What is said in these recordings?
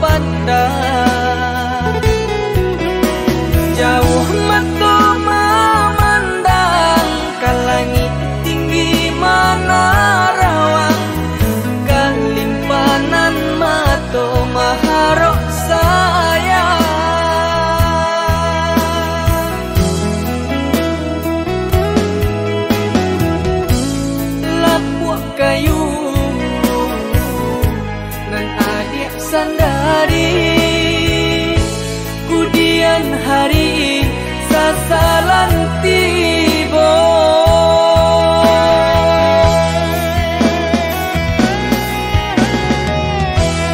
pandang, jauh mata memandang ke langit tinggi menarawang, kalimpanan mata maharok sayang. Sandari kudian hari sasalan tibo,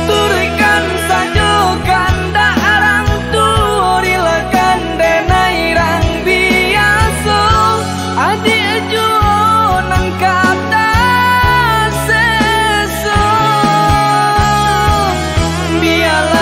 turikan saja ganda arang turilakan denai rang biasa adik junan kata. I love you.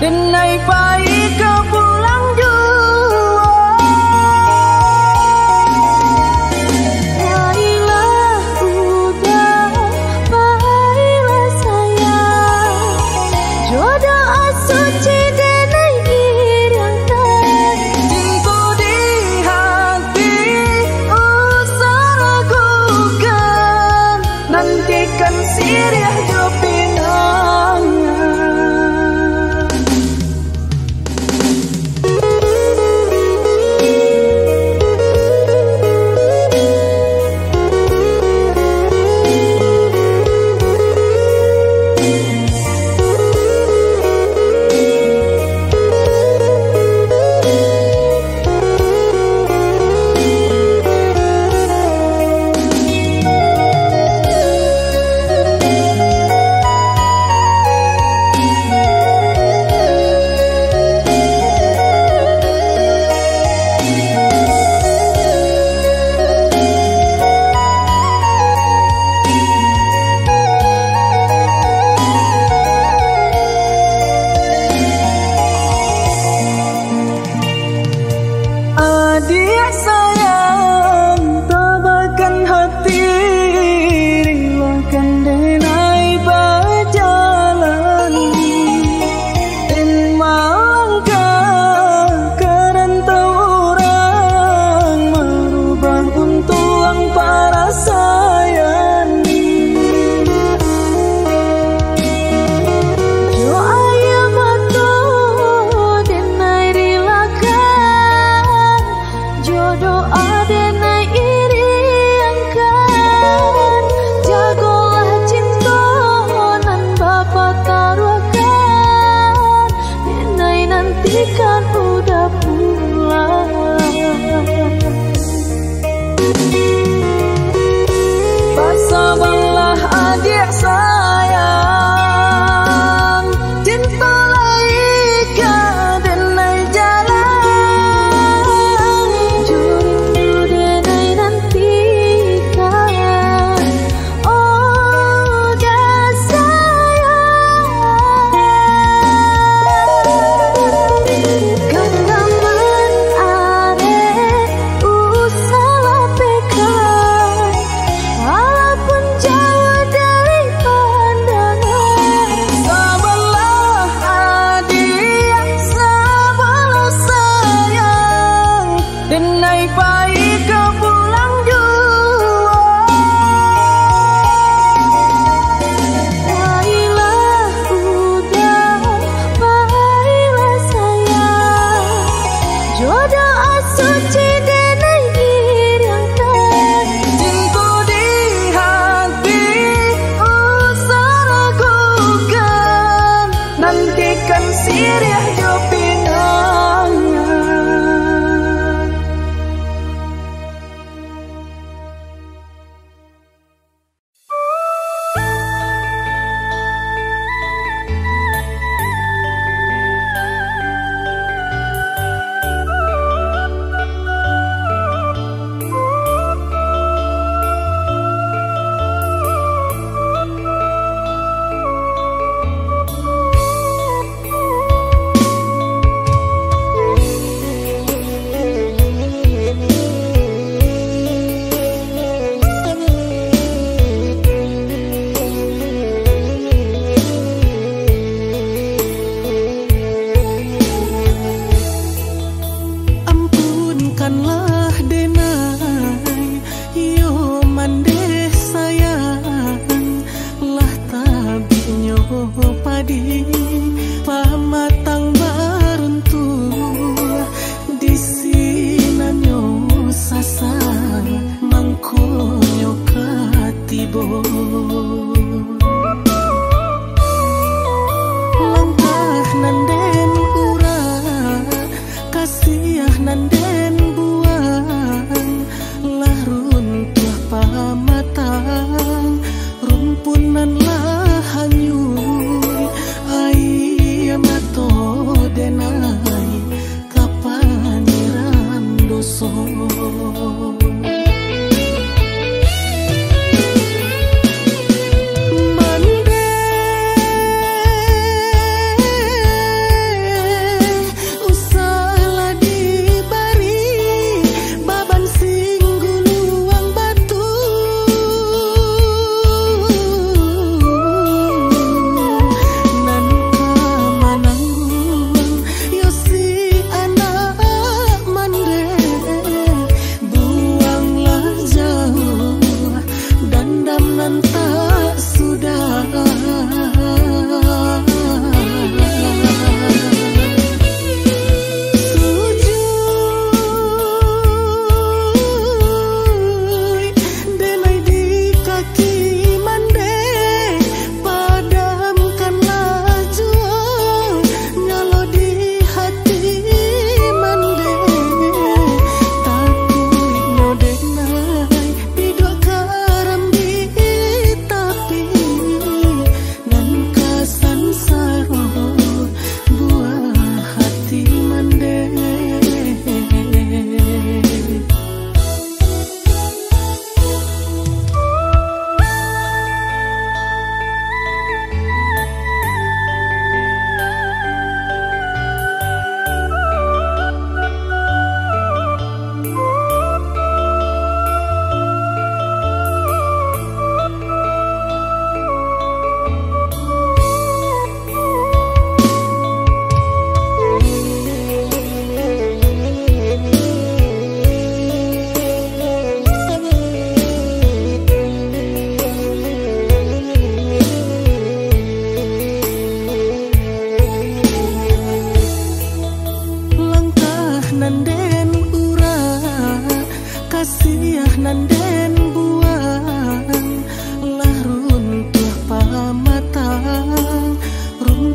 Denai baik.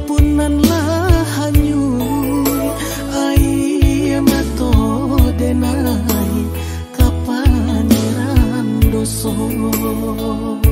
punanlah hanyung ai mato denai kapaniran doso buang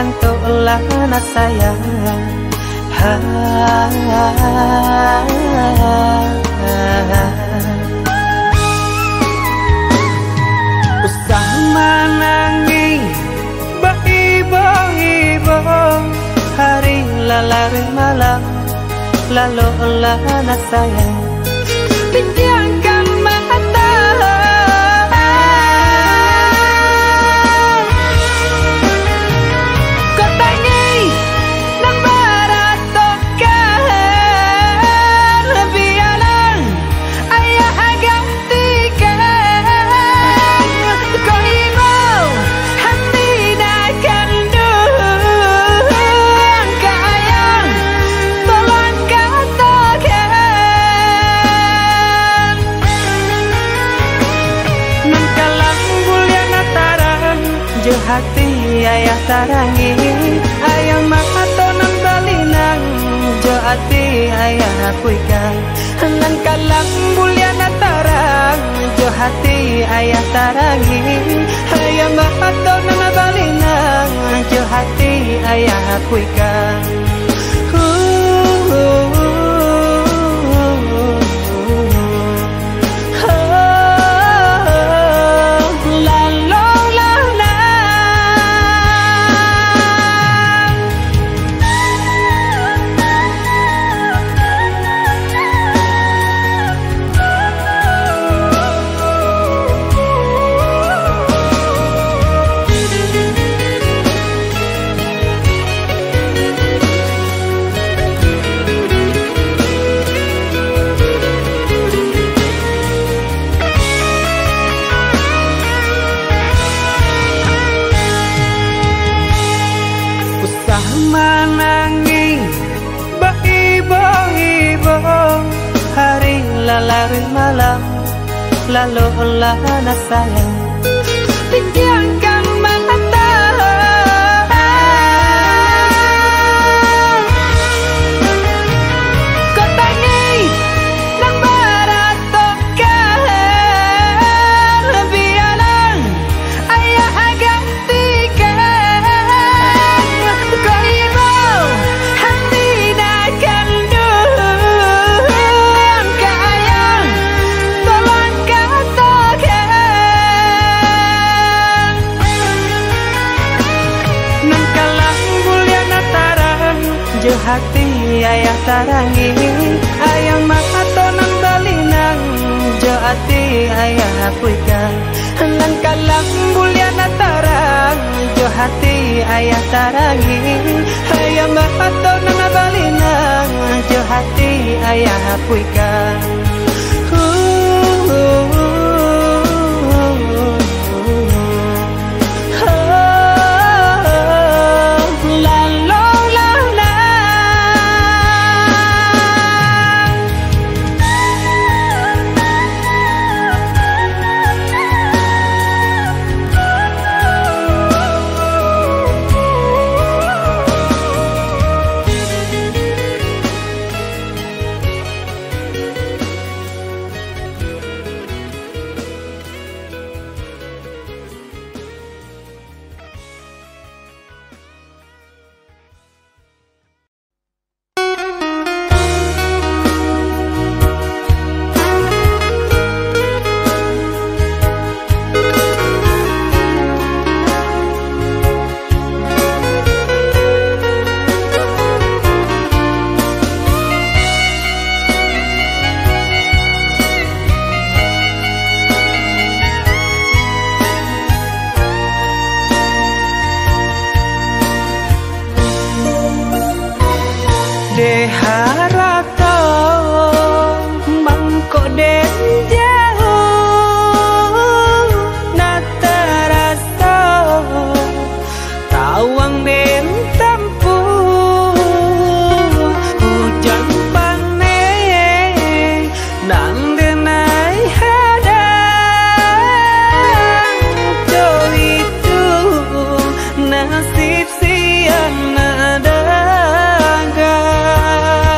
engkau lah anak saya. Ha, ha, ha. Usah menangis baibo-ibo, hari lalari malam lalu lah anak saya. Pejamkan mata, hati ayah tarangi, ayah mahato nang balinang, jo hati ayah puikan. Nang kalang buliana tarang, jo hati ayah tarangi, ayah mahato nang balinang, jo hati ayah puikan. Menangis baibo-ibo, hari lalari malam lalu olah anak saya. Pejamkan mata, kau tangis dan beratokan, biarlah ayah agak tiga. Jo hati ayah tarangi, ayah mahato nang balinang, jo hati ayah puikan. Nang kalang buliana tarang, jo hati ayah tarangi, ayah mahato nang balinang, jo hati ayah puikan. Nasib si anak dagang.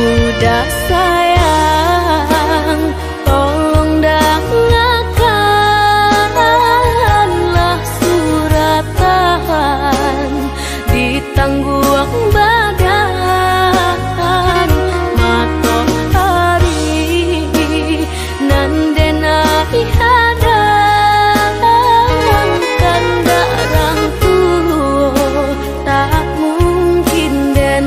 udah sayang, tolong dengarkanlah suratan di tangguang badan mato hari nandenai hadang tanda rangku tak mungkin den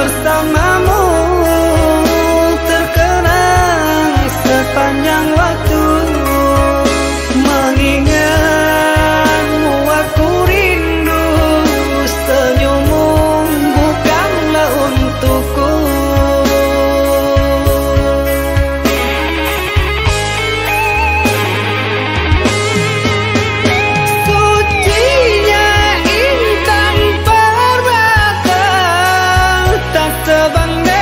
bersamamu terkenang sepanjang waktu. Mengingatmu aku rindu, senyummu bukanlah untukku. Bangga.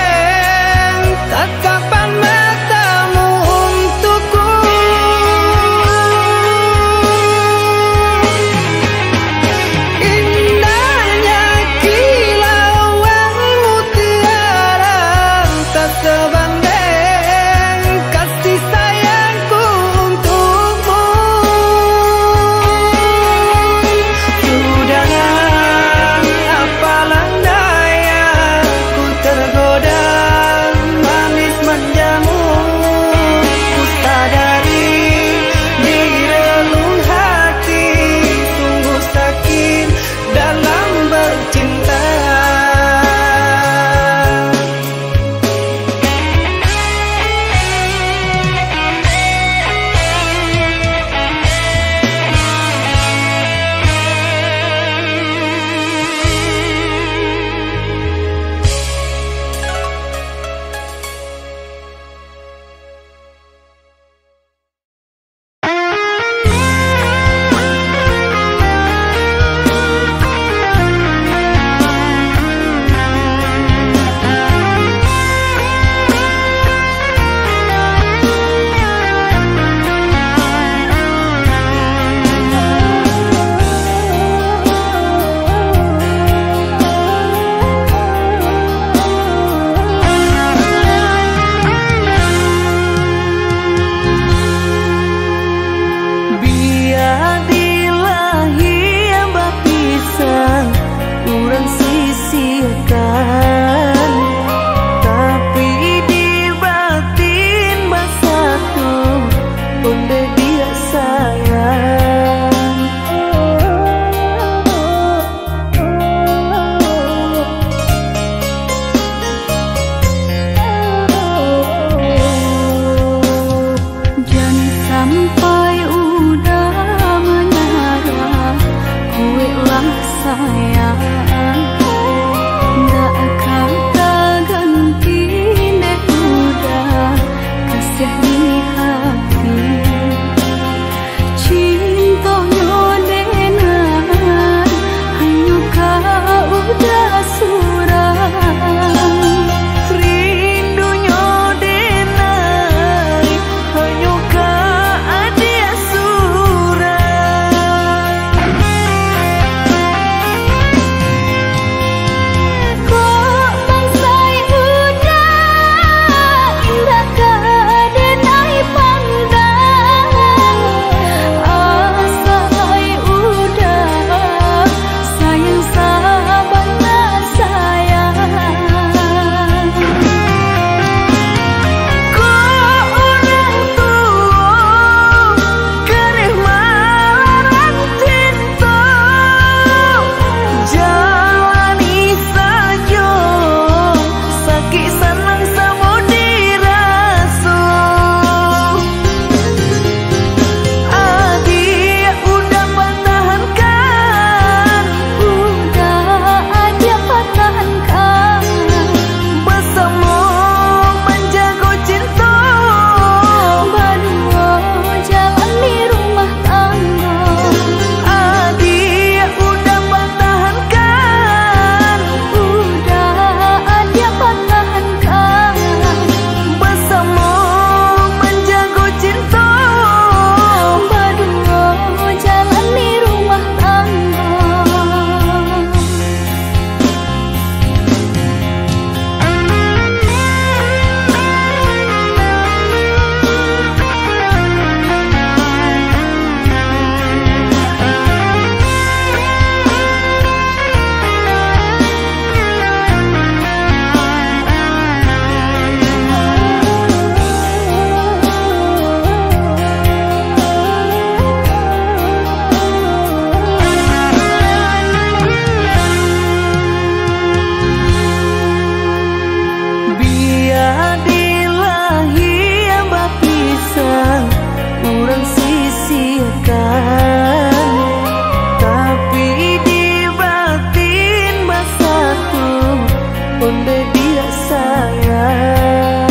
dia sayang.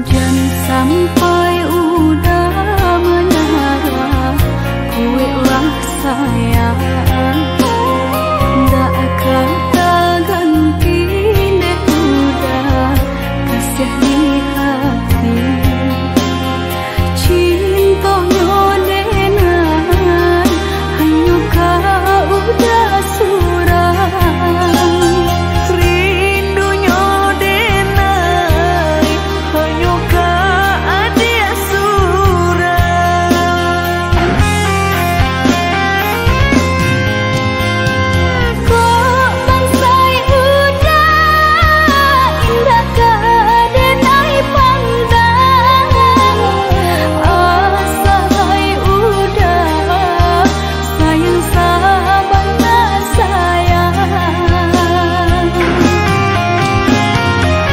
Jangan sampai udah menara, kuelah sayang. Tak akan terganti deh udah kasih di hati. Cintanya dengan hanya kau udah surang. Rindunya dengan hanya kau ada surang. Kok bangsa udah indah kedenai pandang. Asai udah sayang sabana sayang. Ku orang tua kerih marah cinta.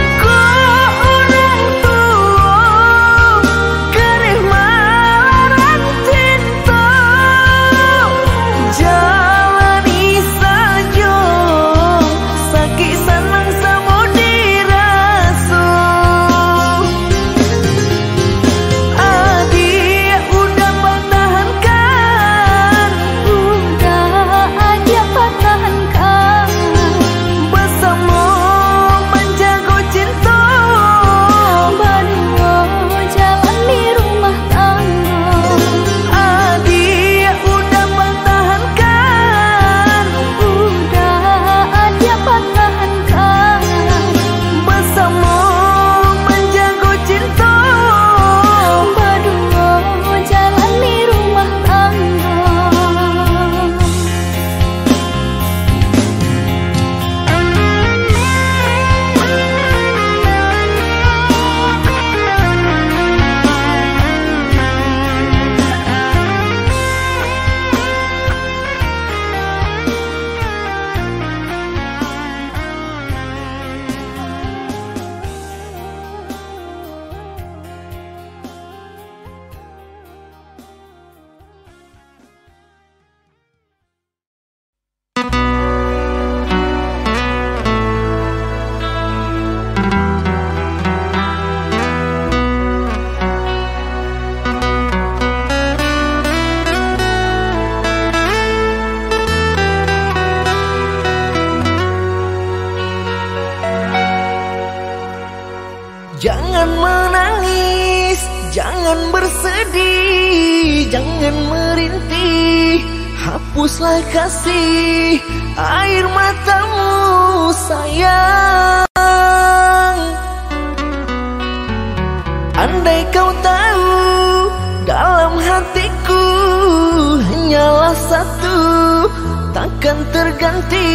Jalani saja sakit senang sama dirasa. Adik udah pertahankan, udah aja pertahankan bersama menjaga cinta. Baringo jalan di rumah tangga. Adik udah pertahankan, udah aja pertahankan bersama menjaga cinta. Berdua jalan di rumah tangga. Jangan menangis, jangan bersedih, jangan merintih, hapuslah kasih air matamu sayang. Andai kau tahu dalam hatiku hanyalah satu, takkan terganti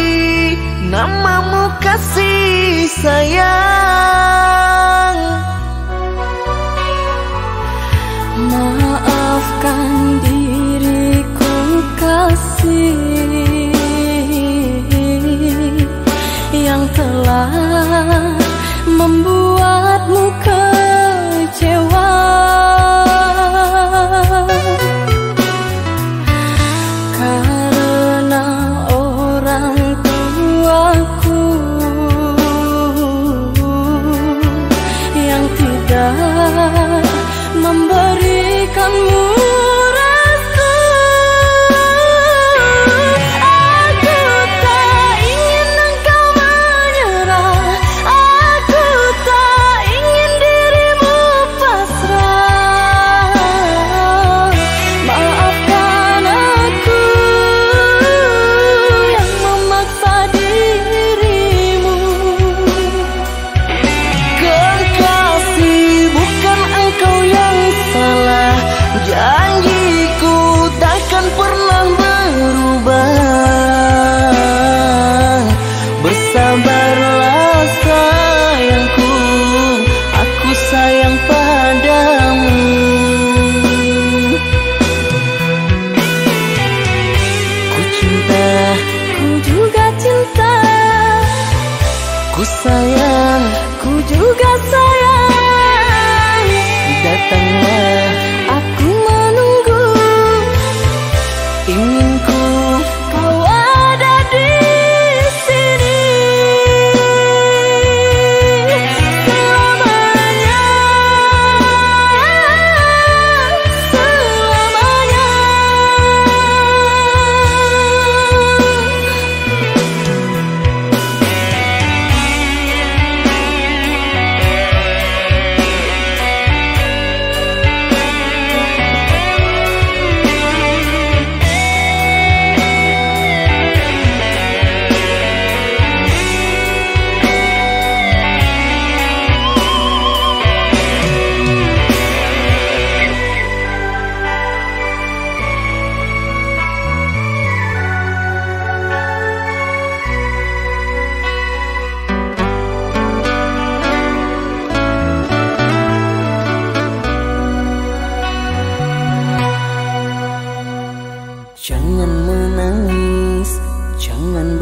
namamu kasih sayang. Maafkan diriku kasih yang telah membuatmu kecewa. Karena orang tuaku yang tidak memberikanmu rasa.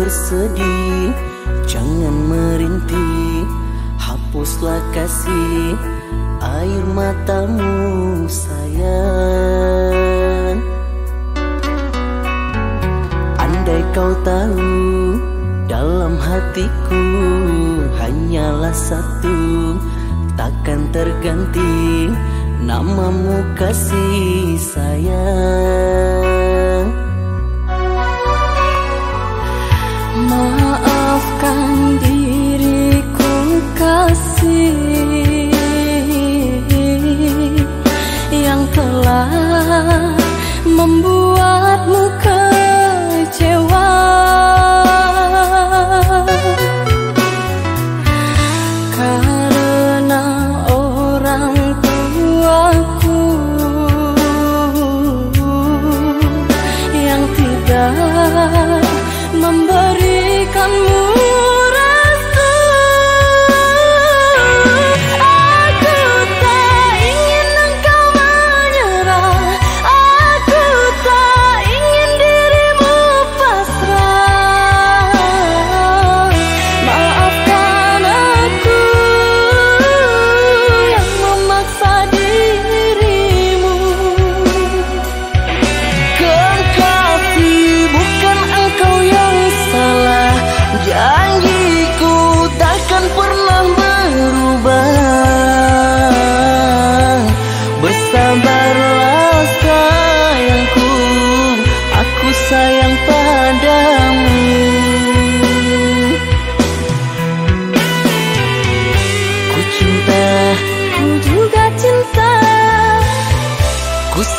bersedih, jangan merintih, hapuslah kasih air matamu sayang. Andai kau tahu dalam hatiku hanyalah satu, takkan terganti namamu kasih sayang. Maafkan diriku kasih yang telah membuatmu kecewa. Karena orang tuaku yang tidak memberikanmu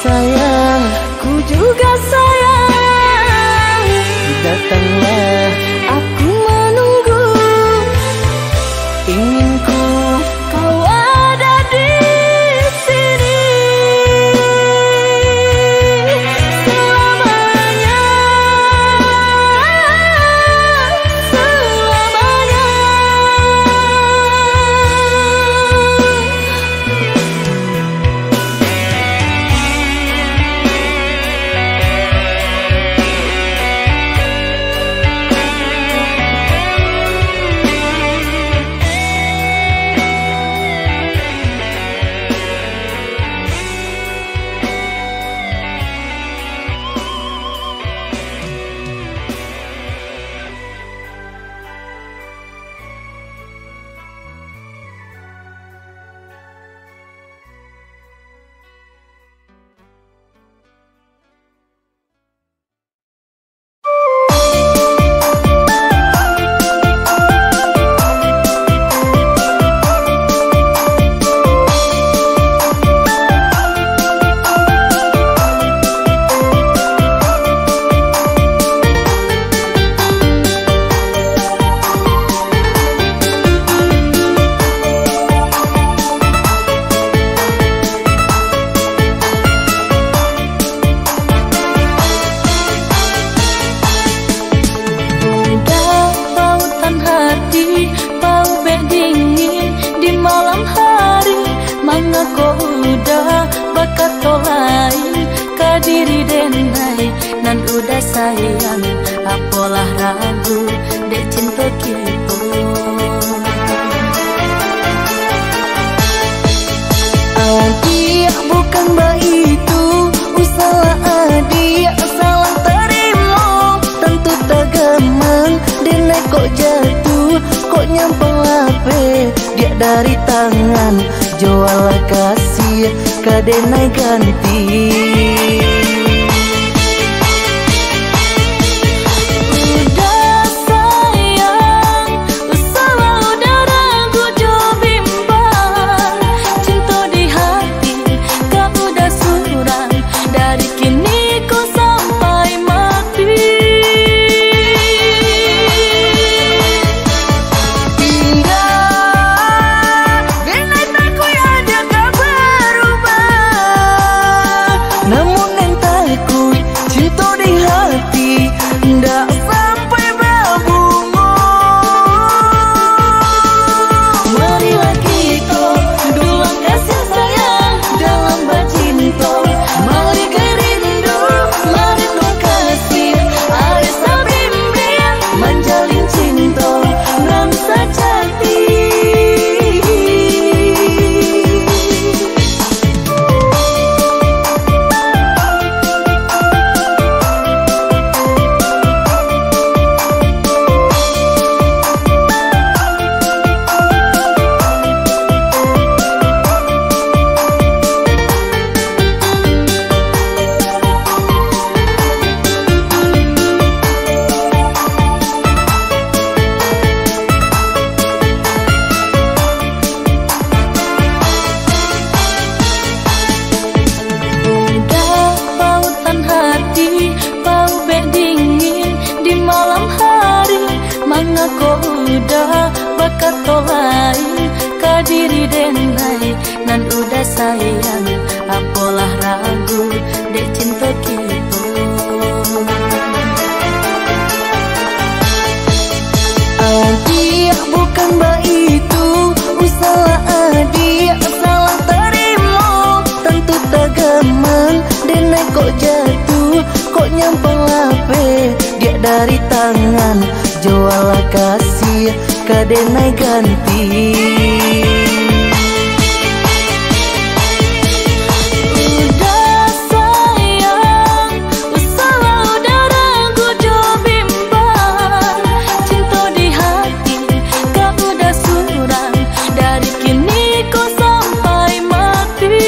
sayang, ku juga sayang. Datanglah, aku menunggu, ingin ku kau ada di sini selamanya, selamanya. Namun diri denai nan udah sayang apalah ragu dek cinta kita. Adik bukan baitu usaha adik salah terima tentu tegaman denai kok jatuh kok nyampang lape dia dari tangan jualah kasih kadenai ganti. Udah sayang, usaha udah ragu jobimbang. Cinta di hati, kau udah suram. Dari kini kau sampai mati.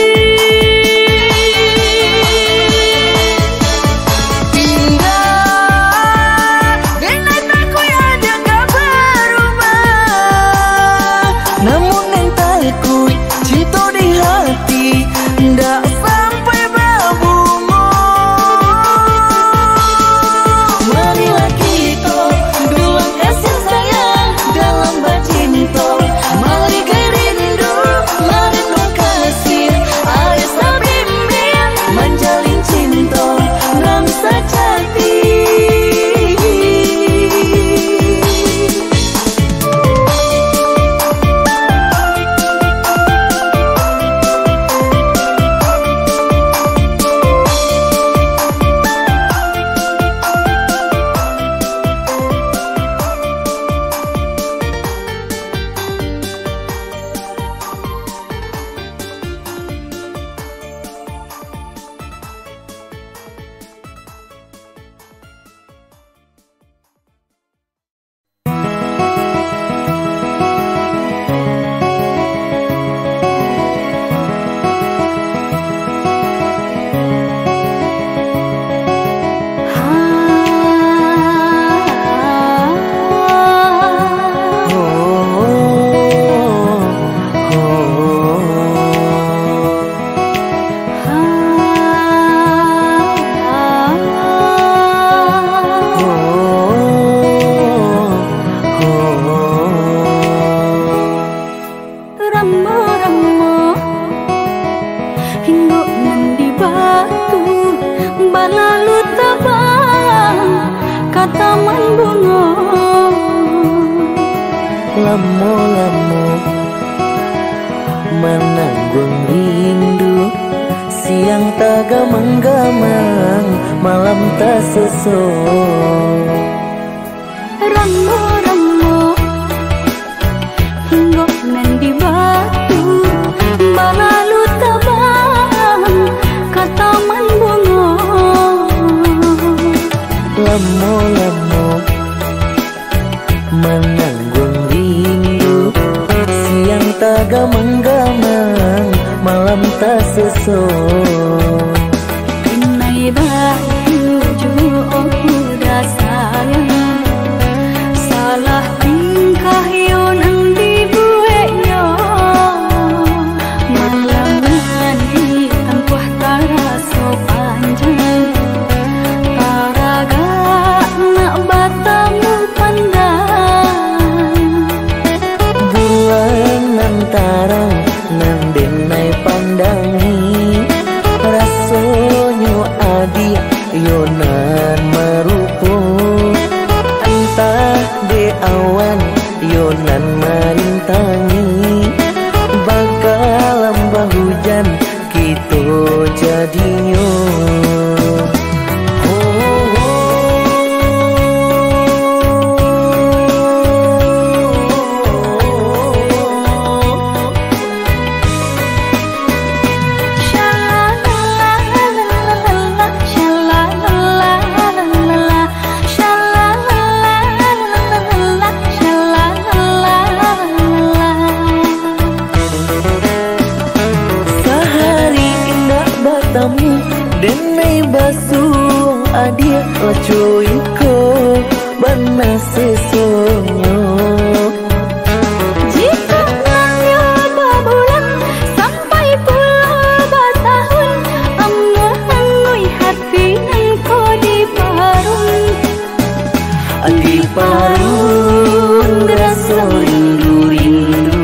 Di parung rasa rindu-rindu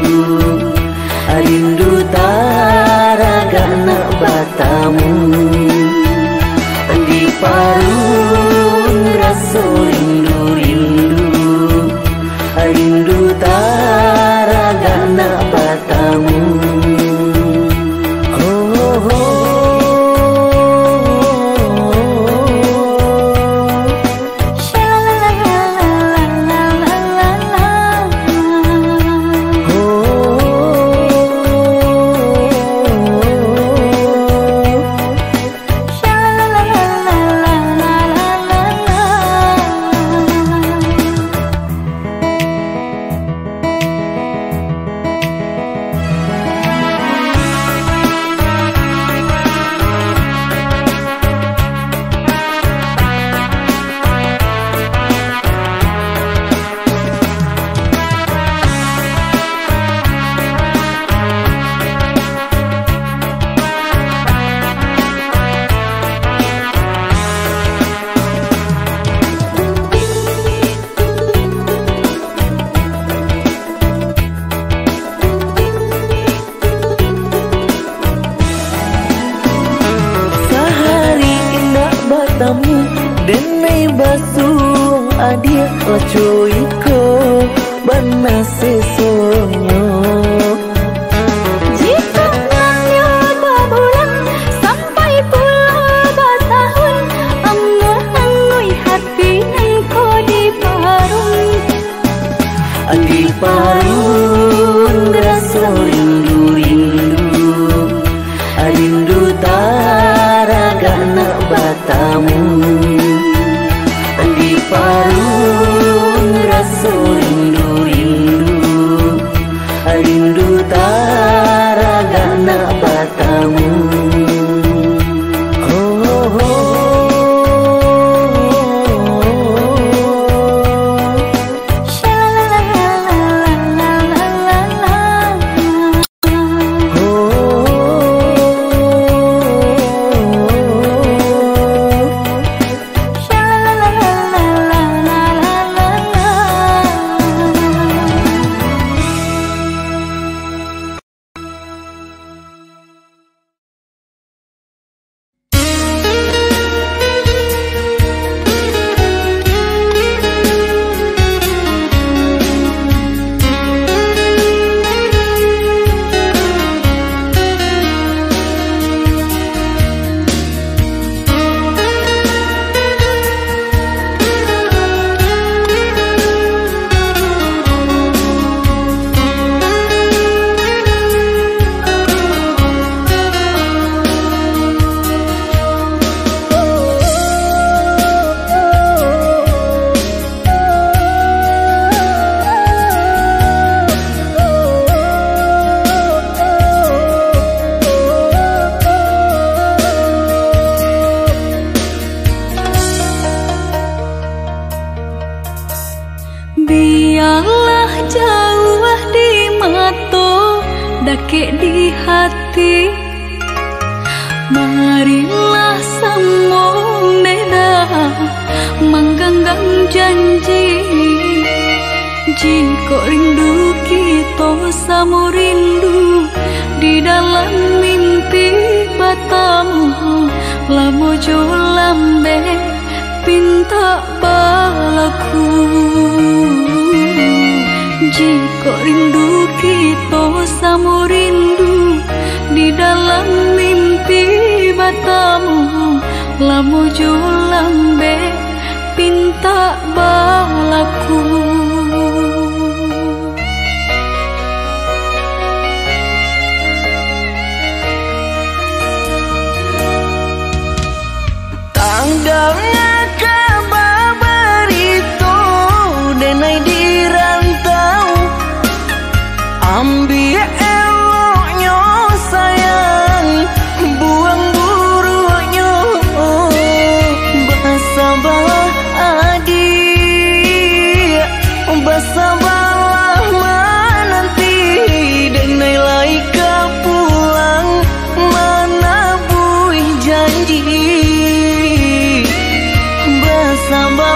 matamu di parun rasa rindu-rindu, rindu taragana patamu. Dene basuh adik lecoiko banase sonyo. Jika nanya bulan sampai puluh batahun, angguh-angguh hati nengko di parun rasa rindu-rindu, rindu taragana batamu. Parun rasa rindu-rindu, rindu taragana batamu. Sama